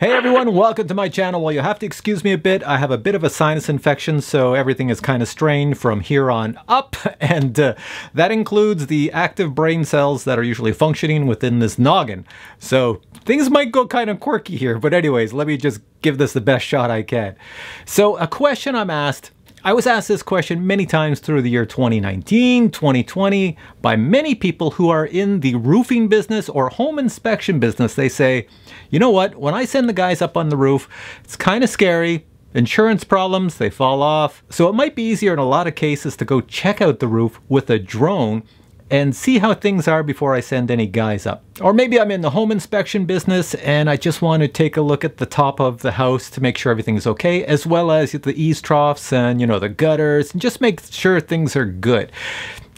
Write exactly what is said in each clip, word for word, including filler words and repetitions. Hey everyone, welcome to my channel. Well, you'll have to excuse me a bit. I have a bit of a sinus infection, so everything is kind of strained from here on up, and uh, that includes the active brain cells that are usually functioning within this noggin. So things might go kind of quirky here, but anyways, let me just give this the best shot I can. So a question I'm asked, I was asked this question many times through the year twenty nineteen, twenty twenty, by many people who are in the roofing business or home inspection business. They say, you know what, when I send the guys up on the roof, it's kind of scary. Insurance problems, they fall off. So it might be easier in a lot of cases to go check out the roof with a drone and see how things are before I send any guys up. Or maybe I'm in the home inspection business and I just want to take a look at the top of the house to make sure everything's okay, as well as the eaves troughs and, you know, the gutters, and just make sure things are good.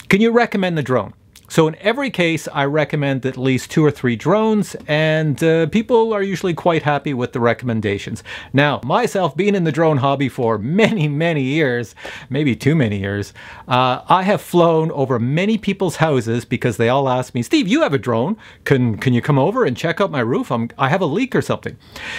Can you recommend the drone? So in every case, I recommend at least two or three drones, and uh, people are usually quite happy with the recommendations. Now, myself being in the drone hobby for many, many years, maybe too many years, uh, I have flown over many people's houses because they all ask me, Steve, you have a drone. Can, can you come over and check out my roof? I'm, I have a leak or something.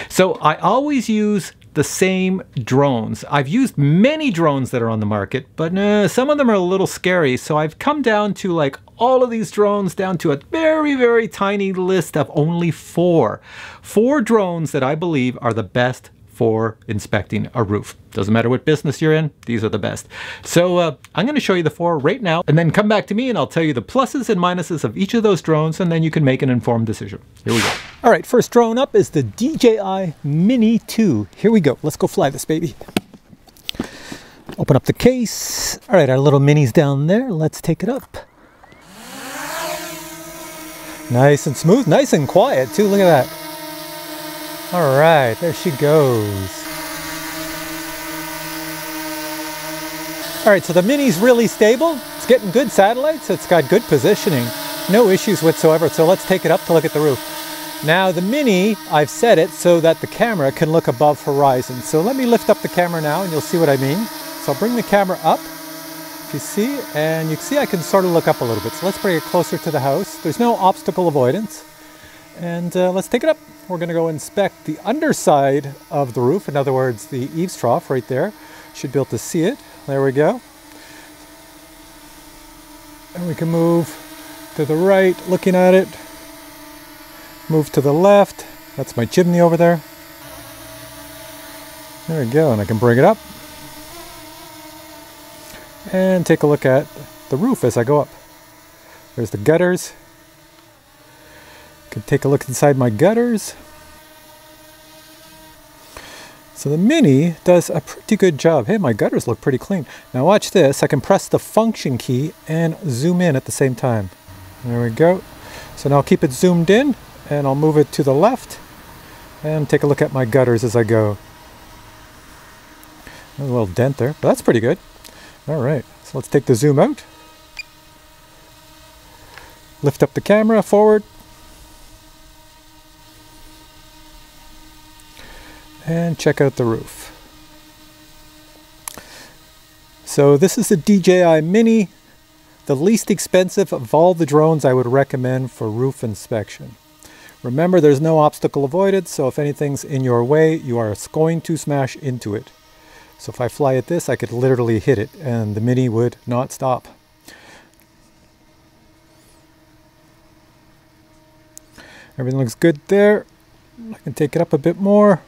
So I always use the same drones. I've used many drones that are on the market, but uh, some of them are a little scary. So I've come down to like all of these drones down to a very, very tiny list of only four. Four drones that I believe are the best for inspecting a roof. Doesn't matter what business you're in, these are the best. So uh, I'm gonna show you the four right now, and then come back to me and I'll tell you the pluses and minuses of each of those drones, and then you can make an informed decision. Here we go. All right, first drone up is the D J I Mini two. Here we go, let's go fly this baby. Open up the case. All right, our little mini's down there. Let's take it up. Nice and smooth, nice and quiet too, look at that. All right, there she goes. All right, so the Mini's really stable. It's getting good satellites. It's got good positioning. No issues whatsoever. So let's take it up to look at the roof. Now the Mini, I've set it so that the camera can look above horizon. So let me lift up the camera now and you'll see what I mean. So I'll bring the camera up, if you see, and you can see I can sort of look up a little bit. So let's bring it closer to the house. There's no obstacle avoidance. And uh, let's take it up. We're going to go inspect the underside of the roof. In other words, the eaves trough right there. Should be able to see it. There we go. And we can move to the right, looking at it. Move to the left. That's my chimney over there. There we go. And I can bring it up. And take a look at the roof as I go up. There's the gutters. Could take a look inside my gutters. So the Mini does a pretty good job. Hey, my gutters look pretty clean. Now watch this, I can press the function key and zoom in at the same time. There we go. So now I'll keep it zoomed in and I'll move it to the left and take a look at my gutters as I go. There's a little dent there, but that's pretty good. All right, so let's take the zoom out. Lift up the camera forward. And check out the roof. So this is the D J I Mini, the least expensive of all the drones I would recommend for roof inspection. Remember, there's no obstacle avoided, so if anything's in your way, you are going to smash into it. So if I fly at this, I could literally hit it, and the Mini would not stop. Everything looks good there. I can take it up a bit more.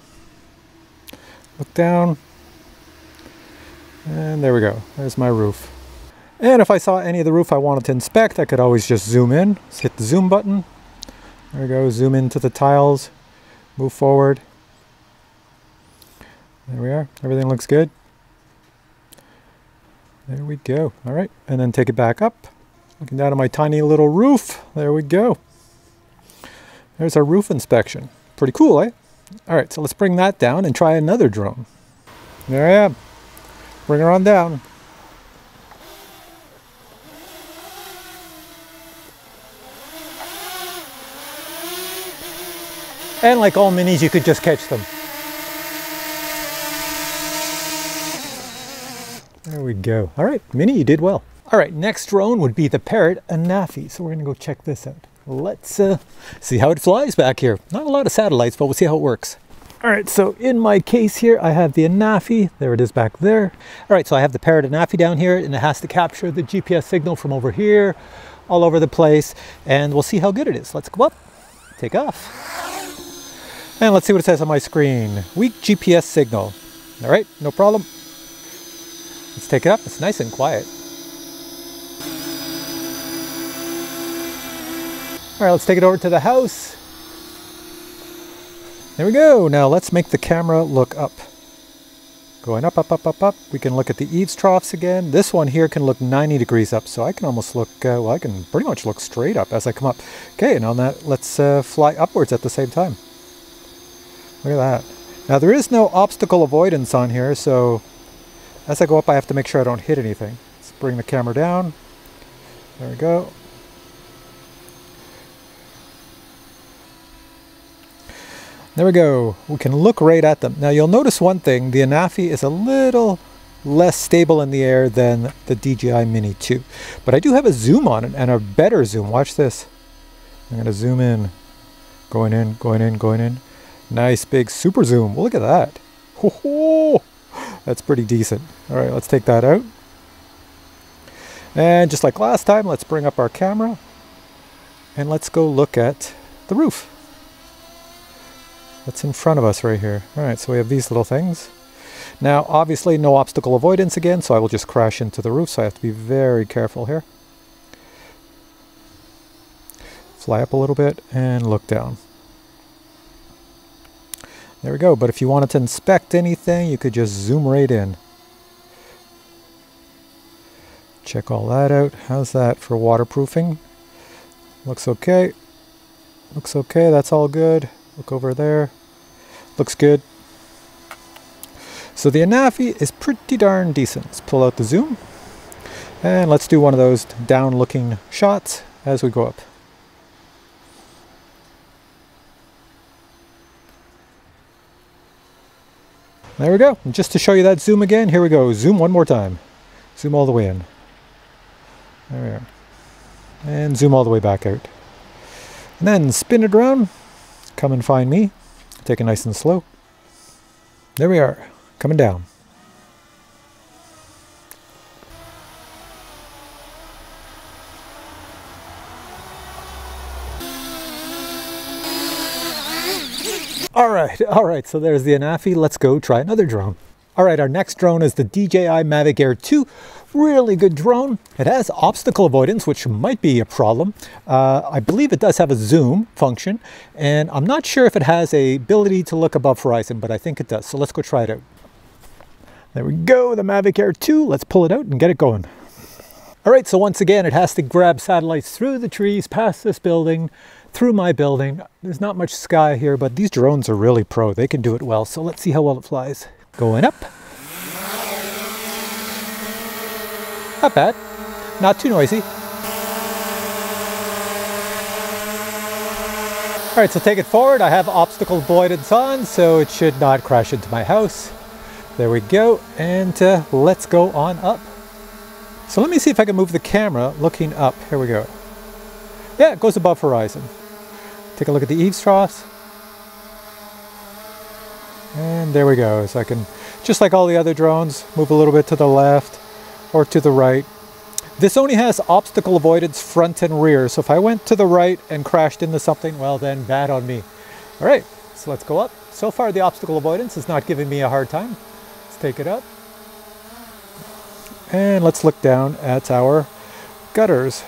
Look down, and there we go. There's my roof. And if I saw any of the roof I wanted to inspect, I could always just zoom in. Just hit the zoom button. There we go, zoom into the tiles, move forward. There we are, everything looks good. There we go, all right. And then take it back up. Looking down at my tiny little roof, there we go. There's our roof inspection. Pretty cool, eh? All right, so let's bring that down and try another drone. There I am. Bring her on down. And like all Minis, you could just catch them. There we go. All right, Mini, you did well. All right, next drone would be the Parrot Anafi. So we're gonna go check this out. Let's uh, see how it flies back here. Not a lot of satellites, but we'll see how it works. All right, so in my case here, I have the Anafi. There it is back there. All right, so I have the Parrot Anafi down here, and it has to capture the G P S signal from over here, all over the place, and we'll see how good it is. Let's go up, take off, and let's see what it says on my screen. Weak G P S signal. All right, no problem. Let's take it up. It's nice and quiet. All right, let's take it over to the house. There we go. Now let's make the camera look up. Going up, up, up, up, up. We can look at the eaves troughs again. This one here can look ninety degrees up, so I can almost look, uh, well, I can pretty much look straight up as I come up. Okay, and on that, let's uh, fly upwards at the same time. Look at that. Now there is no obstacle avoidance on here, so as I go up, I have to make sure I don't hit anything. Let's bring the camera down. There we go. There we go. We can look right at them. Now you'll notice one thing, the Anafi is a little less stable in the air than the D J I Mini two. But I do have a zoom on it and a better zoom. Watch this. I'm going to zoom in. Going in, going in, going in. Nice big super zoom. Well, look at that. Ho ho! That's pretty decent. All right, let's take that out. And just like last time, let's bring up our camera and let's go look at the roof. That's in front of us right here. All right, so we have these little things. Now, obviously, no obstacle avoidance again, so I will just crash into the roof, so I have to be very careful here. Fly up a little bit and look down. There we go, but if you wanted to inspect anything, you could just zoom right in. Check all that out. How's that for waterproofing? Looks okay. Looks okay, that's all good. Look over there. Looks good. So the Anafi is pretty darn decent. Let's pull out the zoom. And let's do one of those down looking shots as we go up. There we go. And just to show you that zoom again, here we go. Zoom one more time. Zoom all the way in. There we are. And zoom all the way back out. And then spin it around. Come and find me. Take it nice and slow. There we are, coming down. All right, all right, so there's the Anafi. Let's go try another drone. All right, our next drone is the D J I Mavic Air two. Really good drone. It has obstacle avoidance, which might be a problem. Uh, I believe it does have a zoom function, and I'm not sure if it has a ability to look above horizon, but I think it does. So let's go try it out. There we go, the Mavic Air two. Let's pull it out and get it going. All right, so once again, it has to grab satellites through the trees, past this building, through my building. There's not much sky here, but these drones are really pro. They can do it well. So let's see how well it flies. Going up. Not bad. Not too noisy. All right, so take it forward. I have obstacle avoidance on, so it should not crash into my house. There we go. And uh, let's go on up. So let me see if I can move the camera looking up. Here we go. Yeah, it goes above horizon. Take a look at the eaves troughs. And there we go. So I can, just like all the other drones, move a little bit to the left or to the right. This only has obstacle avoidance front and rear. So if I went to the right and crashed into something, well then bad on me. All right, so let's go up. So far the obstacle avoidance is not giving me a hard time. Let's take it up. And let's look down at our gutters.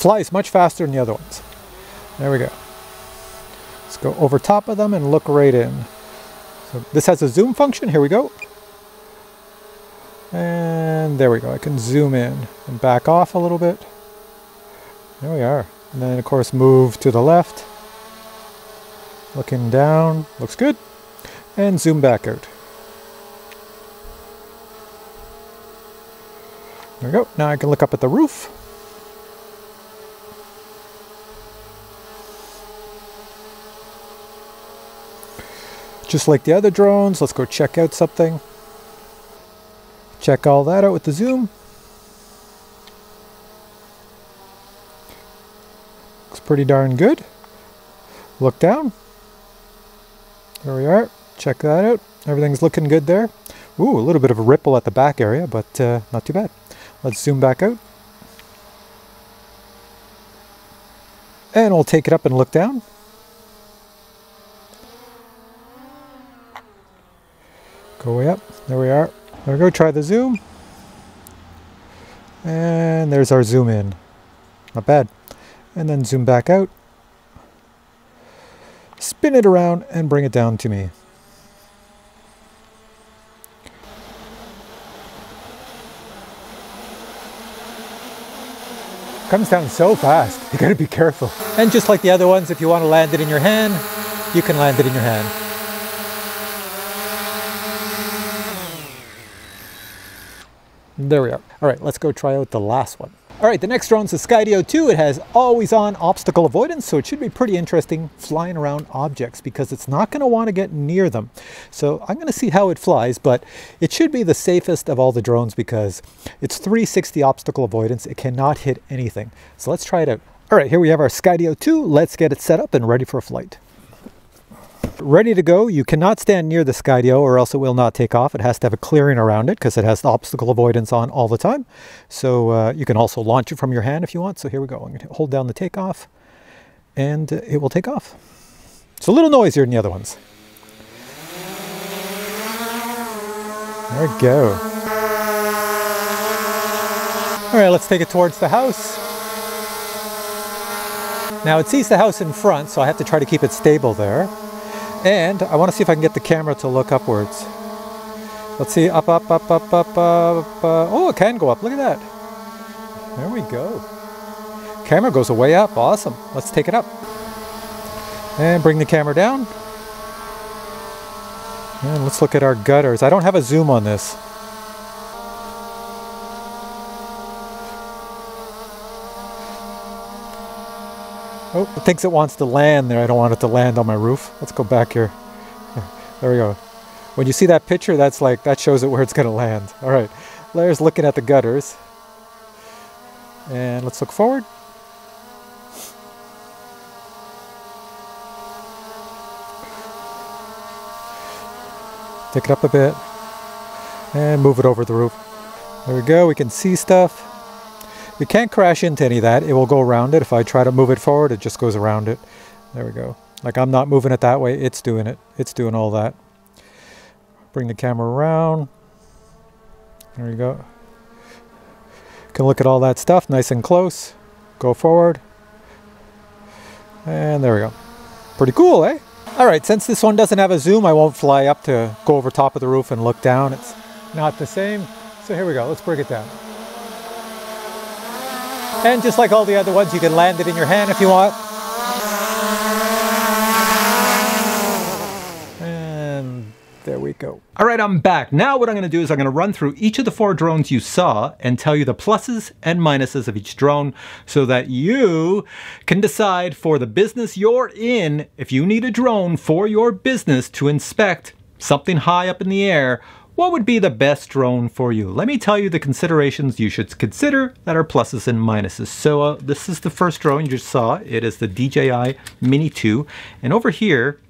Flies much faster than the other ones. There we go. Let's go over top of them and look right in. So this has a zoom function. Here we go. And there we go. I can zoom in and back off a little bit. There we are. And then, of course, move to the left. Looking down. Looks good. And zoom back out. There we go. Now I can look up at the roof. Just like the other drones, let's go check out something. Check all that out with the zoom. Looks pretty darn good. Look down. There we are. Check that out. Everything's looking good there. Ooh, a little bit of a ripple at the back area, but uh, not too bad. Let's zoom back out. And we'll take it up and look down. Go way up. There we are. There we go. Try the zoom. And there's our zoom in. Not bad. And then zoom back out. Spin it around and bring it down to me. Comes down so fast, you gotta be careful. And just like the other ones, if you want to land it in your hand, you can land it in your hand. There we are. All right, let's go try out the last one. All right, the next drone's the Skydio two. It has always-on obstacle avoidance, so it should be pretty interesting flying around objects because it's not going to want to get near them. So I'm going to see how it flies, but it should be the safest of all the drones because it's three sixty obstacle avoidance. It cannot hit anything. So let's try it out. All right, here we have our Skydio two. Let's get it set up and ready for a flight. Ready to go. You cannot stand near the Skydio or else it will not take off. It has to have a clearing around it because it has the obstacle avoidance on all the time. So uh, you can also launch it from your hand if you want. So here we go. I'm going to hold down the takeoff and it will take off. It's a little noisier than the other ones. There we go. All right, let's take it towards the house. Now it sees the house in front, so I have to try to keep it stable there. And I want to see if I can get the camera to look upwards. Let's see, up, up, up, up, up, up, uh, oh, it can go up, look at that. There we go. Camera goes way up, awesome. Let's take it up. And bring the camera down. And let's look at our gutters. I don't have a zoom on this. Oh, it thinks it wants to land there. I don't want it to land on my roof. Let's go back here. There we go. When you see that picture, that's like, that shows it where it's going to land. All right. There's looking at the gutters. And let's look forward. Take it up a bit. And move it over the roof. There we go. We can see stuff. We can't crash into any of that. It will go around it. If I try to move it forward, it just goes around it. There we go. Like I'm not moving it that way. It's doing it. It's doing all that. Bring the camera around. There you go. Can look at all that stuff nice and close. Go forward. And there we go. Pretty cool, eh? All right, since this one doesn't have a zoom, I won't fly up to go over top of the roof and look down. It's not the same. So here we go. Let's break it down. And just like all the other ones, you can land it in your hand if you want. And there we go. All right, I'm back. Now what I'm gonna do is I'm gonna run through each of the four drones you saw and tell you the pluses and minuses of each drone so that you can decide for the business you're in, if you need a drone for your business to inspect something high up in the air, what would be the best drone for you? Let me tell you the considerations you should consider that are pluses and minuses. So uh, this is the first drone you just saw. It is the D J I Mini two. And over here,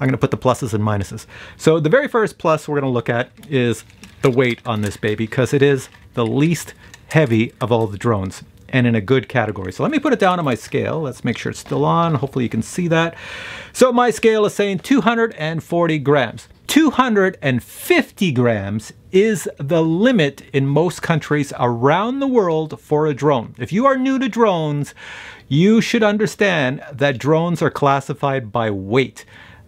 I'm gonna put the pluses and minuses. So the very first plus we're gonna look at is the weight on this baby because it is the least heavy of all the drones and in a good category. So let me put it down on my scale. Let's make sure it's still on. Hopefully you can see that. So my scale is saying two hundred forty grams. two hundred fifty grams is the limit in most countries around the world for a drone. If you are new to drones, you should understand that drones are classified by weight.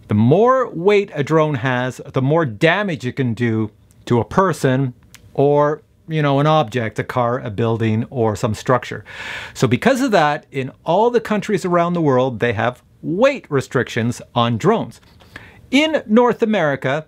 The more weight a drone has, the more damage it can do to a person or, you know, an object, a car, a building, or some structure. So because of that, in all the countries around the world, they have weight restrictions on drones. In North America,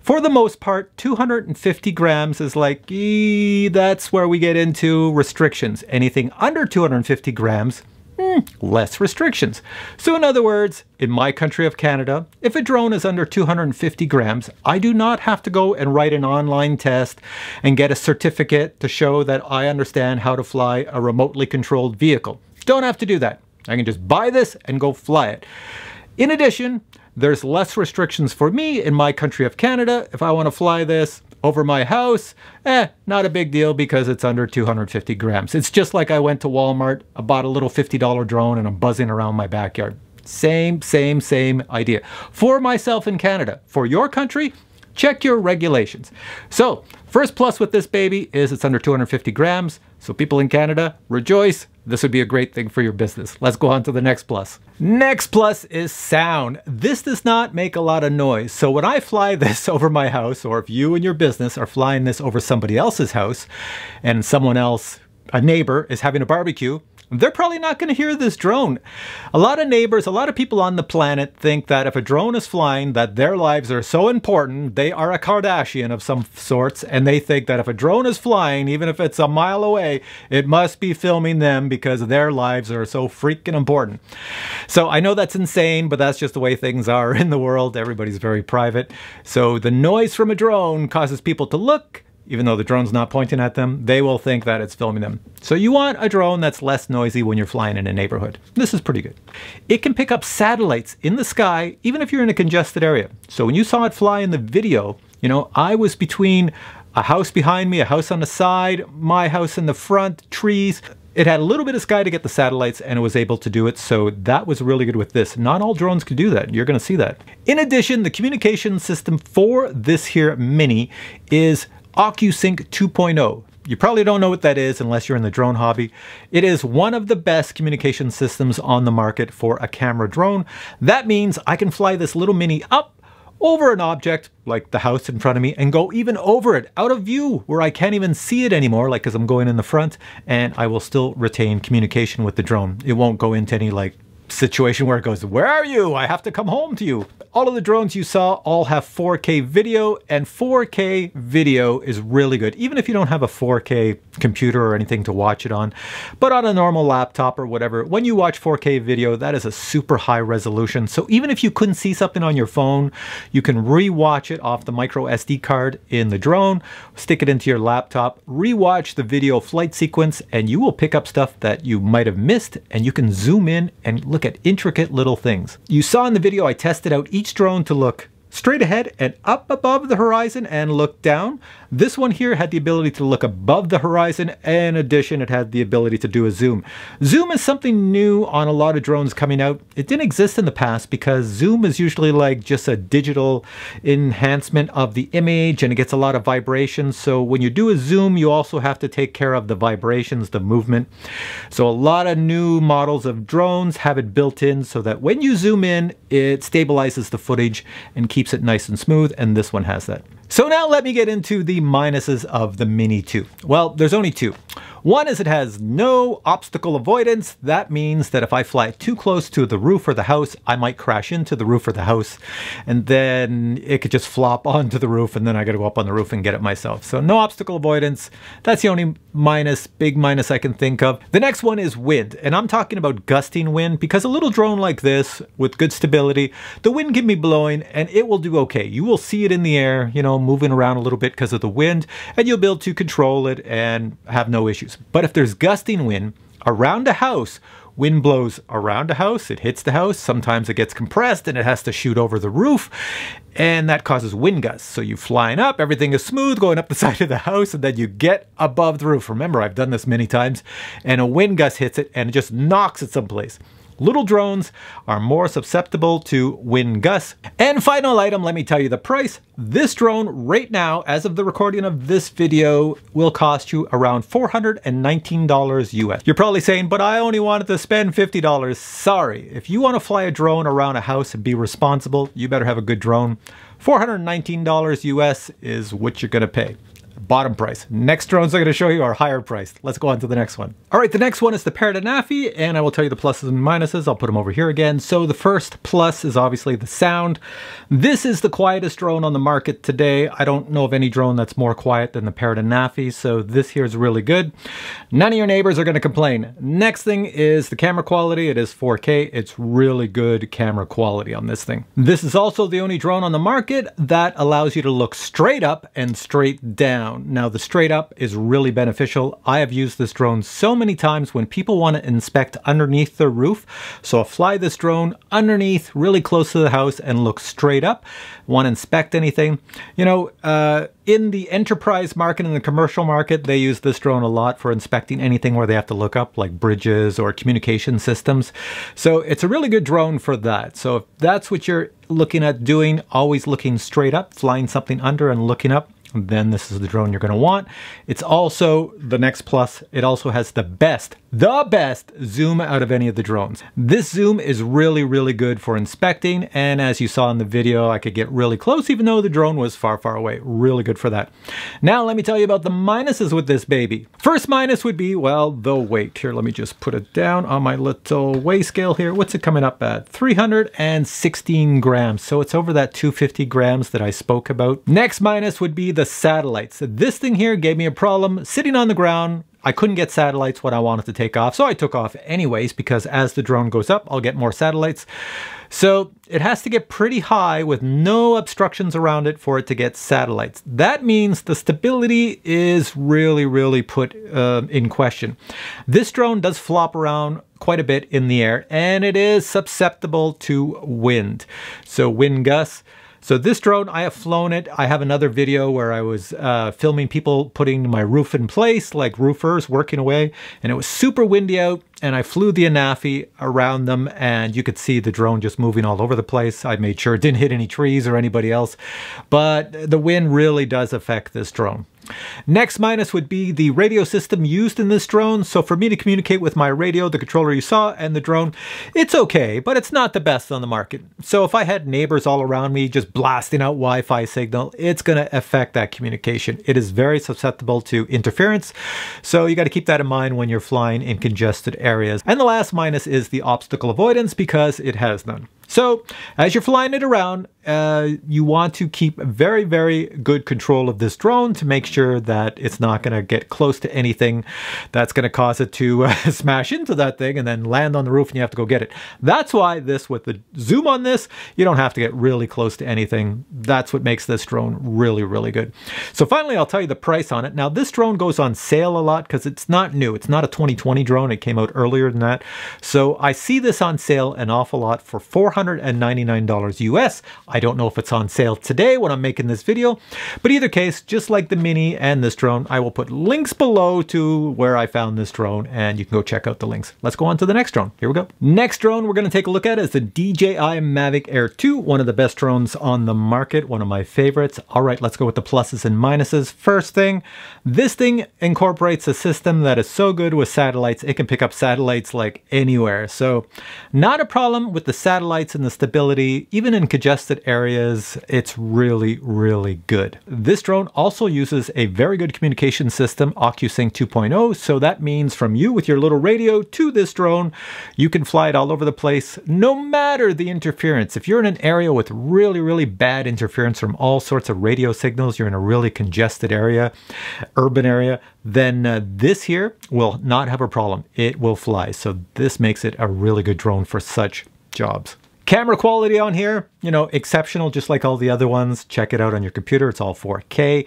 for the most part, two hundred fifty grams is like, ee, that's where we get into restrictions. Anything under two hundred fifty grams, mm, less restrictions. So in other words, in my country of Canada, if a drone is under two hundred fifty grams, I do not have to go and write an online test and get a certificate to show that I understand how to fly a remotely controlled vehicle. Don't have to do that. I can just buy this and go fly it. In addition, there's less restrictions for me in my country of Canada. If I want to fly this over my house, eh, not a big deal because it's under two hundred fifty grams. It's just like I went to Walmart, I bought a little fifty dollar drone and I'm buzzing around my backyard. Same, same, same idea. For myself in Canada, for your country, check your regulations. So, first plus with this baby is it's under two hundred fifty grams. So people in Canada, rejoice. This would be a great thing for your business. Let's go on to the next plus. Next plus is sound. This does not make a lot of noise. So when I fly this over my house, or if you and your business are flying this over somebody else's house and someone else, a neighbor, is having a barbecue, they're probably not going to hear this drone. A lot of neighbors, a lot of people on the planet think that if a drone is flying, that their lives are so important, they are a Kardashian of some sorts, and they think that if a drone is flying, even if it's a mile away, it must be filming them because their lives are so freaking important. So I know that's insane, but that's just the way things are in the world. Everybody's very private. So the noise from a drone causes people to look. Even though the drone's not pointing at them, they will think that it's filming them. So you want a drone that's less noisy when you're flying in a neighborhood. This is pretty good. It can pick up satellites in the sky, even if you're in a congested area. So when you saw it fly in the video, you know, I was between a house behind me, a house on the side, my house in the front, trees. It had a little bit of sky to get the satellites and it was able to do it, so that was really good with this. Not all drones can do that, you're gonna see that. In addition, the communication system for this here Mini is OcuSync two point oh. You probably don't know what that is unless you're in the drone hobby. It is one of the best communication systems on the market for a camera drone. That means I can fly this little Mini up over an object like the house in front of me and go even over it, out of view where I can't even see it anymore, like because I'm going in the front, and I will still retain communication with the drone. It won't go into any like situation where it goes, where are you? I have to come home to you. All of the drones you saw all have four K video, and four K video is really good, even if you don't have a four K computer or anything to watch it on. But on a normal laptop or whatever, when you watch four K video, that is a super high resolution. So even if you couldn't see something on your phone, you can re-watch it off the micro S D card in the drone, stick it into your laptop, re-watch the video flight sequence, and you will pick up stuff that you might have missed, and you can zoom in and look at intricate little things. You saw in the video I tested out each drone to look straight ahead and up above the horizon and look down. This one here had the ability to look above the horizon. In addition, it had the ability to do a zoom. Zoom is something new on a lot of drones coming out. It didn't exist in the past because zoom is usually like just a digital enhancement of the image and it gets a lot of vibrations. So when you do a zoom, you also have to take care of the vibrations, the movement. So a lot of new models of drones have it built in so that when you zoom in, it stabilizes the footage and keeps keeps it nice and smooth, and this one has that. So now let me get into the minuses of the Mini two. Well, there's only two. One is it has no obstacle avoidance. That means that if I fly too close to the roof or the house, I might crash into the roof or the house, and then it could just flop onto the roof, and then I gotta go up on the roof and get it myself. So no obstacle avoidance. That's the only minus, big minus I can think of. The next one is wind, and I'm talking about gusting wind, because a little drone like this with good stability, the wind can be blowing, and it will do okay. You will see it in the air, you know, moving around a little bit because of the wind, and you'll be able to control it and have no issues. But if there's gusting wind around a house, wind blows around a house, it hits the house, sometimes it gets compressed and it has to shoot over the roof, and that causes wind gusts. So you're flying up, everything is smooth, going up the side of the house, and then you get above the roof. Remember, I've done this many times, and a wind gust hits it and it just knocks it someplace. Little drones are more susceptible to wind gusts. And final item, let me tell you the price. This drone right now, as of the recording of this video, will cost you around four hundred nineteen dollars U S. You're probably saying, but I only wanted to spend fifty dollars. Sorry, if you want to fly a drone around a house and be responsible, you better have a good drone. four hundred nineteen dollars U S is what you're gonna pay. Bottom price. Next drones I'm going to show you are higher priced. Let's go on to the next one. All right, the next one is the Parrot Anafi, and I will tell you the pluses and minuses. I'll put them over here again. So the first plus is obviously the sound. This is the quietest drone on the market today. I don't know of any drone that's more quiet than the Parrot Anafi, so this here is really good. None of your neighbors are going to complain. Next thing is the camera quality. It is four K. It's really good camera quality on this thing. This is also the only drone on the market that allows you to look straight up and straight down. down. Now the straight up is really beneficial. I have used this drone so many times when people want to inspect underneath their roof. So I'll fly this drone underneath, really close to the house, and look straight up. Want to inspect anything. You know, uh, in the enterprise market and the commercial market, they use this drone a lot for inspecting anything where they have to look up, like bridges or communication systems. So it's a really good drone for that. So if that's what you're looking at doing, always looking straight up, flying something under and looking up, then this is the drone you're going to want. It's also the next plus. It also has the best, the best zoom out of any of the drones. This zoom is really, really good for inspecting. And as you saw in the video, I could get really close, even though the drone was far, far away. Really good for that. Now, let me tell you about the minuses with this baby. First minus would be, well, the weight. Here, let me just put it down on my little weigh scale here. What's it coming up at? three hundred sixteen grams. So it's over that two hundred fifty grams that I spoke about. Next minus would be the satellites. This thing here gave me a problem sitting on the ground. I couldn't get satellites when I wanted to take off, so I took off anyways, because as the drone goes up, I'll get more satellites. So it has to get pretty high with no obstructions around it for it to get satellites. That means the stability is really, really put uh, in question. This drone does flop around quite a bit in the air, and it is susceptible to wind. So wind gusts. So this drone, I have flown it. I have another video where I was uh, filming people putting my roof in place, like roofers working away, and it was super windy out, and I flew the Anafi around them, and you could see the drone just moving all over the place. I made sure it didn't hit any trees or anybody else, but the wind really does affect this drone. Next minus would be the radio system used in this drone. So for me to communicate with my radio, the controller you saw, and the drone, it's okay, but it's not the best on the market. So if I had neighbors all around me just blasting out Wi-Fi signal, it's going to affect that communication. It is very susceptible to interference. So you got to keep that in mind when you're flying in congested areas. And the last minus is the obstacle avoidance, because it has none. So as you're flying it around, uh, you want to keep very, very good control of this drone to make sure that it's not going to get close to anything that's going to cause it to uh, smash into that thing and then land on the roof and you have to go get it. That's why this, with the zoom on this, you don't have to get really close to anything. That's what makes this drone really, really good. So finally, I'll tell you the price on it. Now, this drone goes on sale a lot because it's not new. It's not a twenty twenty drone. It came out earlier than that. So I see this on sale an awful lot for four hundred ninety-nine dollars U S. I don't know if it's on sale today when I'm making this video, but either case, just like the Mini and this drone, I will put links below to where I found this drone, and you can go check out the links. Let's go on to the next drone. Here we go. Next drone we're going to take a look at is the D J I Mavic Air two, one of the best drones on the market, one of my favorites. All right, let's go with the pluses and minuses. First thing, this thing incorporates a system that is so good with satellites. It can pick up satellites like anywhere. So not a problem with the satellites and the stability, even in congested areas. It's really, really good. This drone also uses a very good communication system, OcuSync two point oh. So that means from you with your little radio to this drone, you can fly it all over the place, no matter the interference. If you're in an area with really, really bad interference from all sorts of radio signals, you're in a really congested area, urban area, then uh, this here will not have a problem. It will fly. So this makes it a really good drone for such jobs. Camera quality on here, you know, exceptional, just like all the other ones. Check it out on your computer. It's all four K.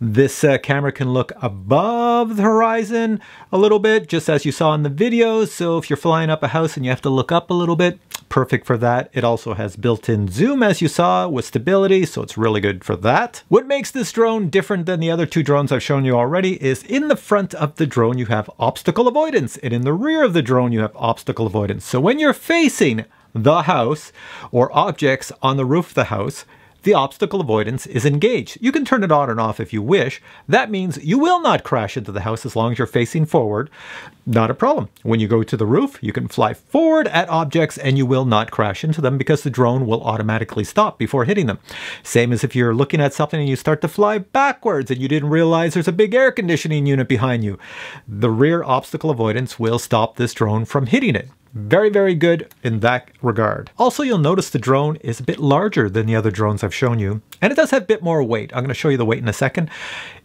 This uh, camera can look above the horizon a little bit, just as you saw in the video. So if you're flying up a house and you have to look up a little bit, perfect for that. It also has built-in zoom, as you saw, with stability, so it's really good for that. What makes this drone different than the other two drones I've shown you already is in the front of the drone, you have obstacle avoidance, and in the rear of the drone, you have obstacle avoidance. So when you're facing the house or objects on the roof of the house, the obstacle avoidance is engaged. You can turn it on and off if you wish. That means you will not crash into the house as long as you're facing forward. Not a problem. When you go to the roof, you can fly forward at objects and you will not crash into them because the drone will automatically stop before hitting them. Same as if you're looking at something and you start to fly backwards and you didn't realize there's a big air conditioning unit behind you. The rear obstacle avoidance will stop this drone from hitting it. Very, very good in that regard. Also, you'll notice the drone is a bit larger than the other drones I've shown you, and it does have a bit more weight. I'm going to show you the weight in a second.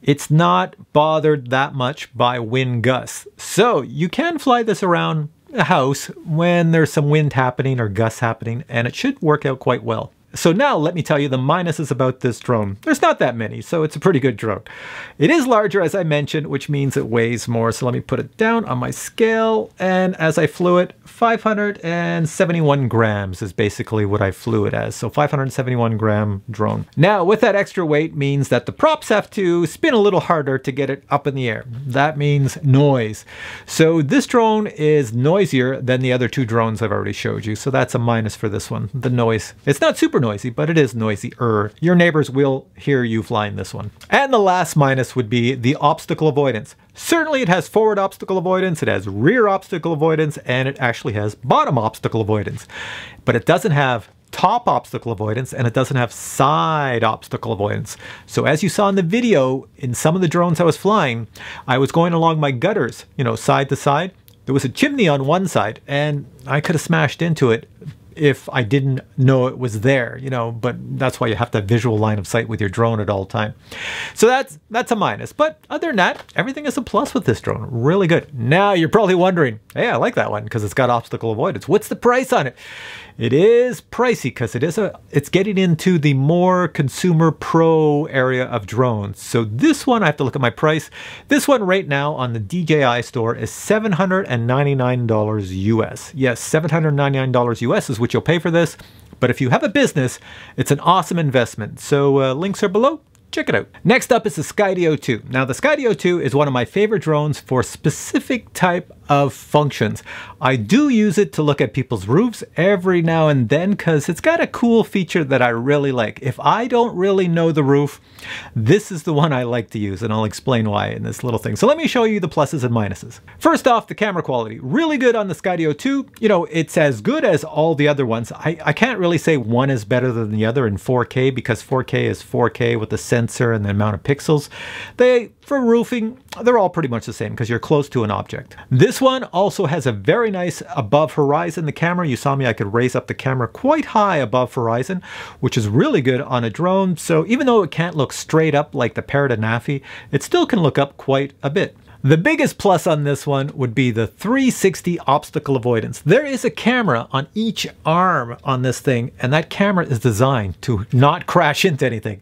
It's not bothered that much by wind gusts. So you can fly this around a house when there's some wind happening or gusts happening, and it should work out quite well. So now let me tell you the minuses about this drone. There's not that many, so it's a pretty good drone. It is larger, as I mentioned, which means it weighs more. So let me put it down on my scale. And as I flew it, five hundred seventy-one grams is basically what I flew it as. So five hundred seventy-one gram drone. Now with that extra weight means that the props have to spin a little harder to get it up in the air. That means noise. So this drone is noisier than the other two drones I've already showed you. So that's a minus for this one, the noise. It's not super noisy, but it is noisier. Your neighbors will hear you flying this one. And the last minus would be the obstacle avoidance. Certainly it has forward obstacle avoidance, it has rear obstacle avoidance, and it actually has bottom obstacle avoidance. But it doesn't have top obstacle avoidance, and it doesn't have side obstacle avoidance. So as you saw in the video, in some of the drones I was flying, I was going along my gutters, you know, side to side. There was a chimney on one side, and I could have smashed into it if I didn't know it was there, you know, but that's why you have to have visual line of sight with your drone at all time. So that's that's a minus, but other than that, everything is a plus with this drone, really good. Now you're probably wondering, hey, I like that one because it's got obstacle avoidance. What's the price on it? It is pricey because it is a, it's getting into the more consumer pro area of drones. So this one, I have to look at my price. This one right now on the D J I store is seven hundred ninety-nine dollars U S. Yes, seven hundred ninety-nine dollars U S is what you'll pay for this. But if you have a business, it's an awesome investment. So uh, links are below. Check it out. Next up is the Skydio two. Now the Skydio two is one of my favorite drones for specific type of functions. I do use it to look at people's roofs every now and then because it's got a cool feature that I really like. If I don't really know the roof, this is the one I like to use, and I'll explain why in this little thing. So let me show you the pluses and minuses. First off, the camera quality. Really good on the Skydio two. You know, it's as good as all the other ones. I, I can't really say one is better than the other in four K because four K is four K with the sensor and the amount of pixels. They, for roofing, they're all pretty much the same because you're close to an object. This one also has a very nice above horizon. The camera, you saw me, I could raise up the camera quite high above horizon, which is really good on a drone. So even though it can't look straight up like the Parrot Anafi, it still can look up quite a bit. The biggest plus on this one would be the three sixty obstacle avoidance. There is a camera on each arm on this thing, and that camera is designed to not crash into anything.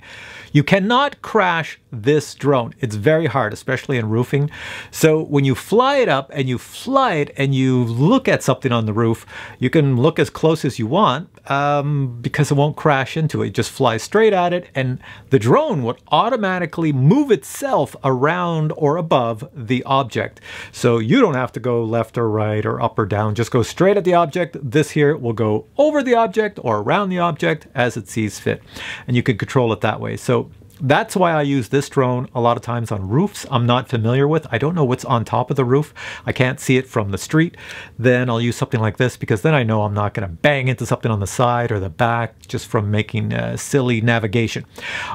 You cannot crash this drone. It's very hard, especially in roofing. So when you fly it up and you fly it and you look at something on the roof, you can look as close as you want um, because it won't crash into it. It just flies straight at it, and the drone would automatically move itself around or above the the object. So you don't have to go left or right or up or down, just go straight at the object. This here will go over the object or around the object as it sees fit, and you can control it that way. So that's why I use this drone a lot of times on roofs I'm not familiar with. I don't know what's on top of the roof. I can't see it from the street. Then I'll use something like this because then I know I'm not going to bang into something on the side or the back just from making uh, silly navigation.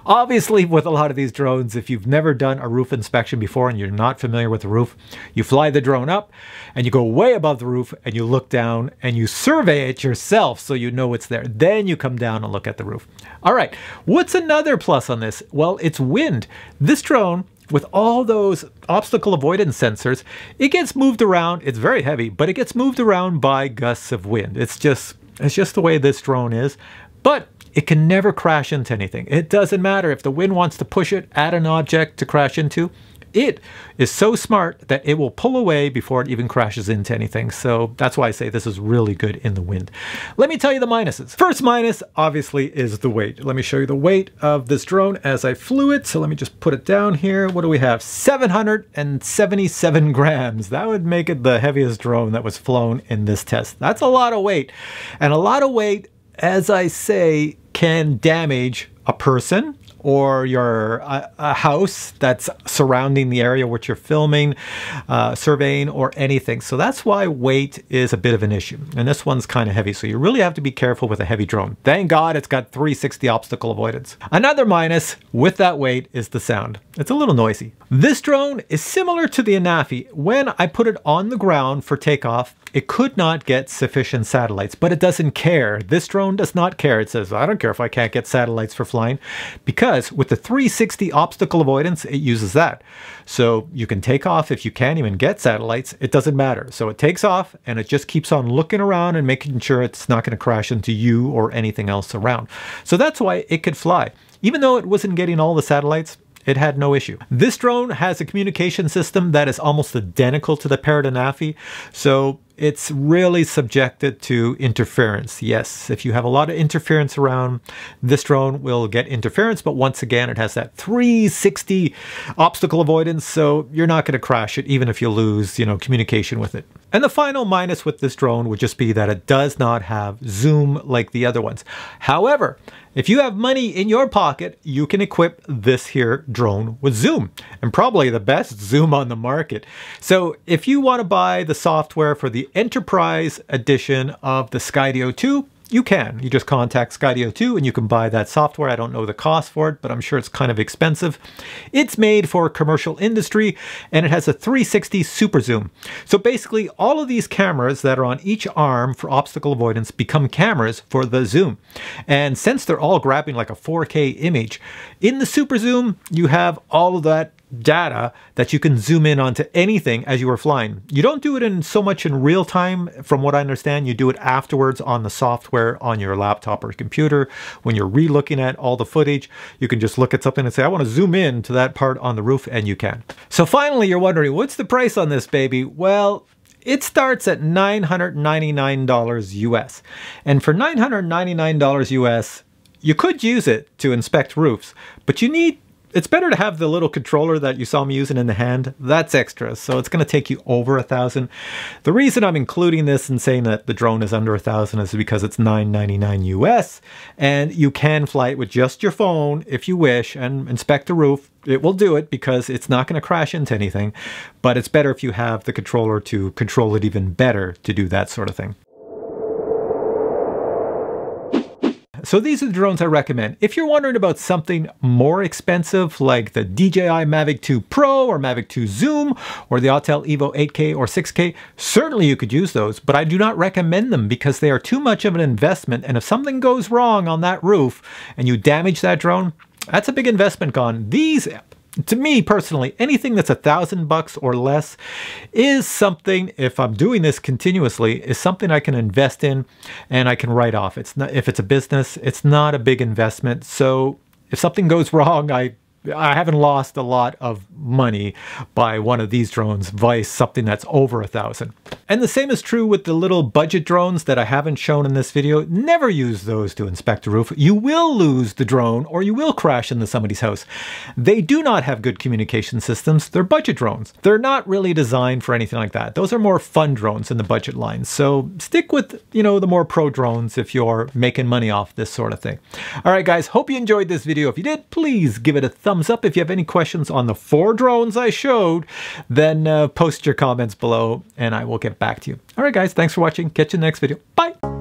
Obviously, with a lot of these drones, if you've never done a roof inspection before and you're not familiar with the roof, you fly the drone up and you go way above the roof and you look down and you survey it yourself so you know it's there. Then you come down and look at the roof. All right, what's another plus on this? Well, it's wind. This drone, with all those obstacle avoidance sensors, it gets moved around. It's very heavy, but it gets moved around by gusts of wind. It's just, it's just the way this drone is, but it can never crash into anything. It doesn't matter if the wind wants to push it at an object to crash into. It is so smart that it will pull away before it even crashes into anything. So that's why I say this is really good in the wind. Let me tell you the minuses. First minus, obviously, is the weight. Let me show you the weight of this drone as I flew it. So let me just put it down here. What do we have? seven hundred seventy-seven grams. That would make it the heaviest drone that was flown in this test. That's a lot of weight. And a lot of weight, as I say, can damage a person or your uh, a house that's surrounding the area which you're filming, uh, surveying, or anything. So that's why weight is a bit of an issue. And this one's kind of heavy, so you really have to be careful with a heavy drone. Thank God it's got three sixty obstacle avoidance. Another minus with that weight is the sound. It's a little noisy. This drone is similar to the Anafi. When I put it on the ground for takeoff, it could not get sufficient satellites, but it doesn't care. This drone does not care. It says, I don't care if I can't get satellites for flying. line, because with the three sixty obstacle avoidance, it uses that. So you can take off. If you can't even get satellites, it doesn't matter. So it takes off and it just keeps on looking around and making sure it's not going to crash into you or anything else around. So that's why it could fly. Even though it wasn't getting all the satellites, it had no issue. This drone has a communication system that is almost identical to the Parrot Anafi, so it's really subjected to interference. Yes, if you have a lot of interference around, this drone will get interference, but once again, it has that three sixty obstacle avoidance, so you're not gonna crash it, even if you lose, you know, communication with it. And the final minus with this drone would just be that it does not have zoom like the other ones. However, if you have money in your pocket, you can equip this here drone with zoom, and probably the best zoom on the market. So if you wanna buy the software for the Enterprise edition of the Skydio two, you can. You just contact Skydio two and you can buy that software. I don't know the cost for it, but I'm sure it's kind of expensive. It's made for commercial industry and it has a three sixty super zoom. So basically all of these cameras that are on each arm for obstacle avoidance become cameras for the zoom. And since they're all grabbing like a four K image, in the super zoom, you have all of that data that you can zoom in onto anything as you are flying. You don't do it in so much in real time, from what I understand. You do it afterwards on the software on your laptop or computer. When you're re-looking at all the footage, you can just look at something and say, I want to zoom in to that part on the roof, and you can. So finally, you're wondering, what's the price on this baby? Well, it starts at nine hundred ninety-nine dollars U S. And for nine hundred ninety-nine dollars U S, you could use it to inspect roofs, but you need it's better to have the little controller that you saw me using in the hand. That's extra, so it's going to take you over a thousand. The reason I'm including this and saying that the drone is under a thousand is because it's nine ninety-nine U S, and you can fly it with just your phone if you wish and inspect the roof. It will do it because it's not going to crash into anything, but it's better if you have the controller to control it even better to do that sort of thing. So these are the drones I recommend. If you're wondering about something more expensive like the D J I Mavic two Pro or Mavic two Zoom or the Autel Evo eight K or six K, certainly you could use those, but I do not recommend them because they are too much of an investment, and if something goes wrong on that roof and you damage that drone, that's a big investment gone. These, to me personally, anything that's a thousand bucks or less is something, if I'm doing this continuously, is something I can invest in and I can write off. It's not, if it's a business, it's not a big investment. So if something goes wrong, I, I haven't lost a lot of money by one of these drones, vice something that's over a thousand. And the same is true with the little budget drones that I haven't shown in this video. Never use those to inspect the roof. You will lose the drone or you will crash into somebody's house. They do not have good communication systems. They're budget drones. They're not really designed for anything like that. Those are more fun drones in the budget line. So stick with, you know, the more pro drones if you're making money off this sort of thing. All right, guys, hope you enjoyed this video. If you did, please give it a thumbs up. If you have any questions on the four drones I showed, then uh, post your comments below and I will get back to you. All right, guys, thanks for watching. Catch you in the next video. Bye.